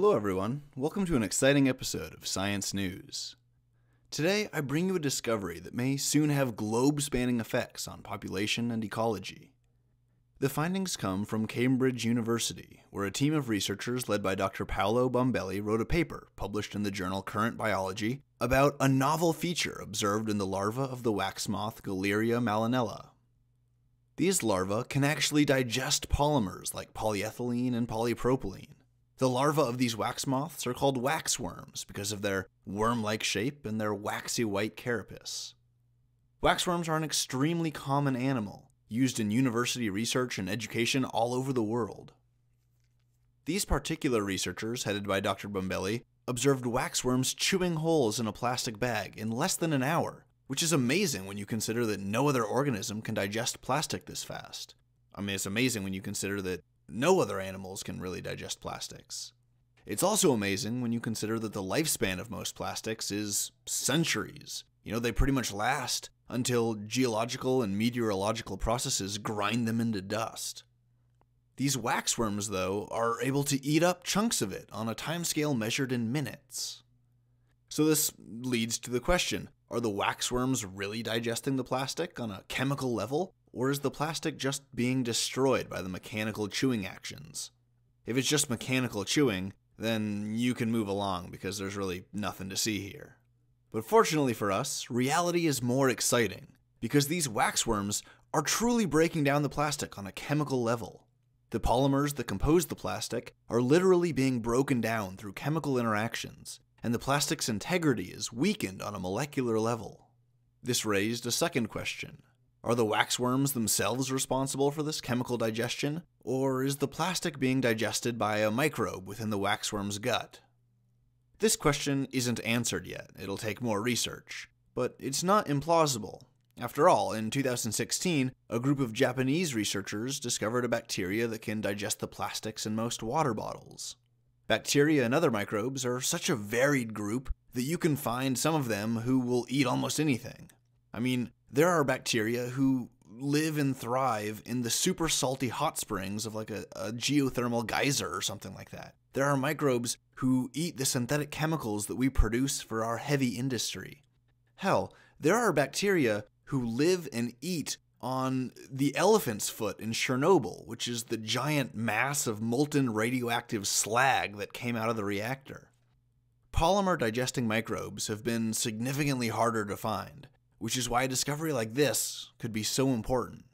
Hello everyone, welcome to an exciting episode of Science News. Today I bring you a discovery that may soon have globe-spanning effects on population and ecology. The findings come from Cambridge University, where a team of researchers led by Dr. Paolo Bombelli wrote a paper published in the journal Current Biology about a novel feature observed in the larva of the wax moth Galleria mellonella. These larvae can actually digest polymers like polyethylene and polypropylene. The larvae of these wax moths are called waxworms because of their worm-like shape and their waxy white carapace. Waxworms are an extremely common animal, used in university research and education all over the world. These particular researchers, headed by Dr. Bombelli, observed waxworms chewing holes in a plastic bag in less than an hour, which is amazing when you consider that no other organism can digest plastic this fast. I mean, it's amazing when you consider that no other animals can really digest plastics. It's also amazing when you consider that the lifespan of most plastics is centuries. You know, they pretty much last until geological and meteorological processes grind them into dust. These waxworms, though, are able to eat up chunks of it on a timescale measured in minutes. So this leads to the question, are the waxworms really digesting the plastic on a chemical level? Or is the plastic just being destroyed by the mechanical chewing actions? If it's just mechanical chewing, then you can move along because there's really nothing to see here. But fortunately for us, reality is more exciting because these waxworms are truly breaking down the plastic on a chemical level. The polymers that compose the plastic are literally being broken down through chemical interactions, and the plastic's integrity is weakened on a molecular level. This raised a second question. Are the waxworms themselves responsible for this chemical digestion, or is the plastic being digested by a microbe within the waxworm's gut? This question isn't answered yet, it'll take more research, but it's not implausible. After all, in 2016, a group of Japanese researchers discovered a bacteria that can digest the plastics in most water bottles. Bacteria and other microbes are such a varied group that you can find some of them who will eat almost anything. I mean, there are bacteria who live and thrive in the super salty hot springs of like a geothermal geyser or something like that. There are microbes who eat the synthetic chemicals that we produce for our heavy industry. Hell, there are bacteria who live and eat on the elephant's foot in Chernobyl, which is the giant mass of molten radioactive slag that came out of the reactor. Polymer digesting microbes have been significantly harder to find, which is why a discovery like this could be so important.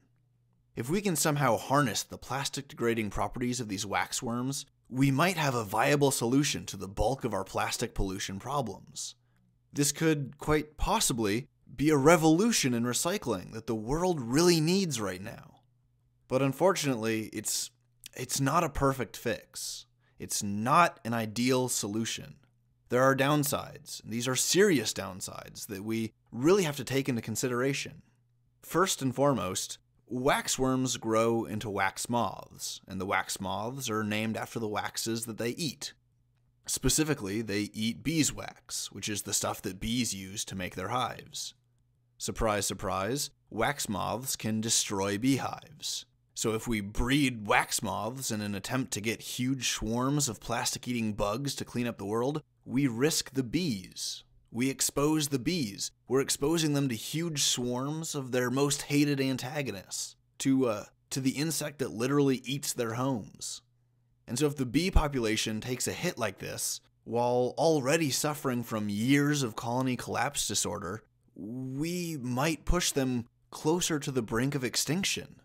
If we can somehow harness the plastic-degrading properties of these waxworms, we might have a viable solution to the bulk of our plastic pollution problems. This could, quite possibly, be a revolution in recycling that the world really needs right now. But unfortunately, it's not a perfect fix. It's not an ideal solution. There are downsides, and these are serious downsides that we really have to take into consideration. First and foremost, waxworms grow into wax moths, and the wax moths are named after the waxes that they eat. Specifically, they eat beeswax, which is the stuff that bees use to make their hives. Surprise, surprise, wax moths can destroy beehives. So if we breed wax moths in an attempt to get huge swarms of plastic-eating bugs to clean up the world, we risk the bees. We expose the bees. We're exposing them to huge swarms of their most hated antagonists, to the insect that literally eats their homes. And so if the bee population takes a hit like this, while already suffering from years of colony collapse disorder, we might push them closer to the brink of extinction.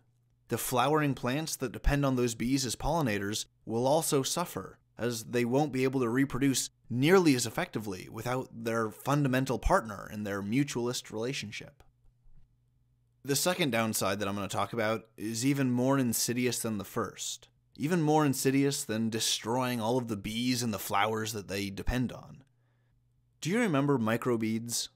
The flowering plants that depend on those bees as pollinators will also suffer, as they won't be able to reproduce nearly as effectively without their fundamental partner in their mutualist relationship. The second downside that I'm going to talk about is even more insidious than the first, even more insidious than destroying all of the bees and the flowers that they depend on. Do you remember microbeads?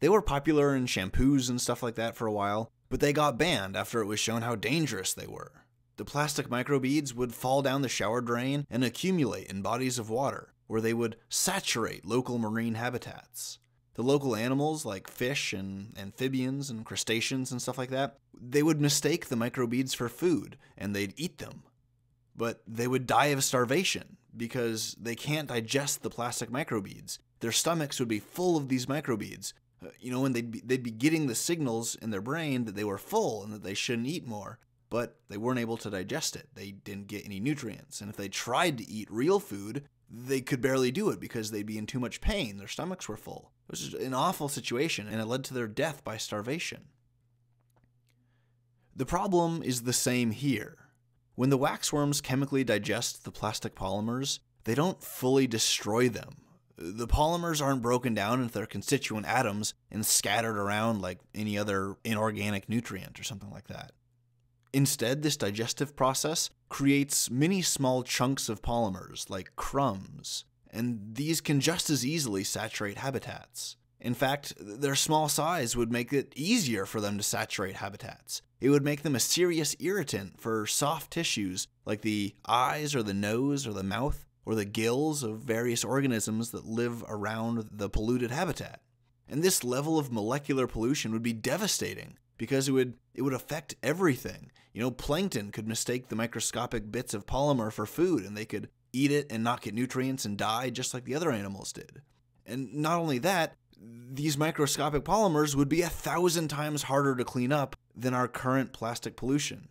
They were popular in shampoos and stuff like that for a while, but they got banned after it was shown how dangerous they were. The plastic microbeads would fall down the shower drain and accumulate in bodies of water, where they would saturate local marine habitats. The local animals, like fish and amphibians and crustaceans and stuff like that, they would mistake the microbeads for food, and they'd eat them. But they would die of starvation, because they can't digest the plastic microbeads. Their stomachs would be full of these microbeads, you know, and they'd be getting the signals in their brain that they were full and that they shouldn't eat more, but they weren't able to digest it. They didn't get any nutrients, and if they tried to eat real food, they could barely do it because they'd be in too much pain. Their stomachs were full. It was an awful situation, and it led to their death by starvation. The problem is the same here. When the waxworms chemically digest the plastic polymers, they don't fully destroy them. The polymers aren't broken down into their constituent atoms and scattered around like any other inorganic nutrient or something like that. Instead, this digestive process creates many small chunks of polymers, like crumbs, and these can just as easily saturate habitats. In fact, their small size would make it easier for them to saturate habitats. It would make them a serious irritant for soft tissues like the eyes or the nose or the mouth or the gills of various organisms that live around the polluted habitat. And this level of molecular pollution would be devastating, because it would affect everything. You know, plankton could mistake the microscopic bits of polymer for food, and they could eat it and not get nutrients and die just like the other animals did. And not only that, these microscopic polymers would be 1,000 times harder to clean up than our current plastic pollution.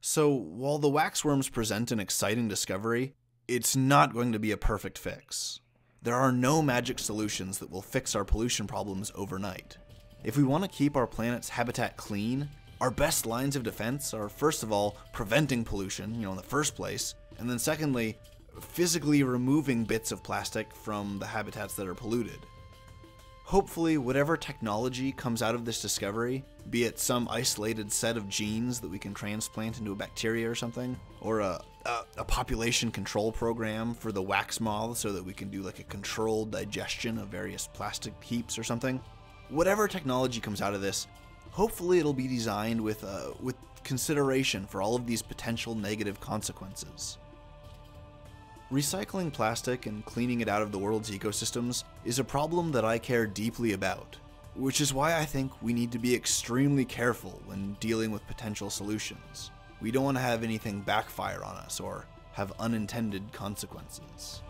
So while the waxworms present an exciting discovery, it's not going to be a perfect fix. There are no magic solutions that will fix our pollution problems overnight. If we want to keep our planet's habitat clean, our best lines of defense are, first of all, preventing pollution, you know, in the first place, and then secondly, physically removing bits of plastic from the habitats that are polluted. Hopefully, whatever technology comes out of this discovery, be it some isolated set of genes that we can transplant into a bacteria or something, or a population control program for the wax moth so that we can do like a controlled digestion of various plastic heaps or something, whatever technology comes out of this, hopefully it'll be designed with consideration for all of these potential negative consequences. Recycling plastic and cleaning it out of the world's ecosystems is a problem that I care deeply about, which is why I think we need to be extremely careful when dealing with potential solutions. We don't want to have anything backfire on us or have unintended consequences.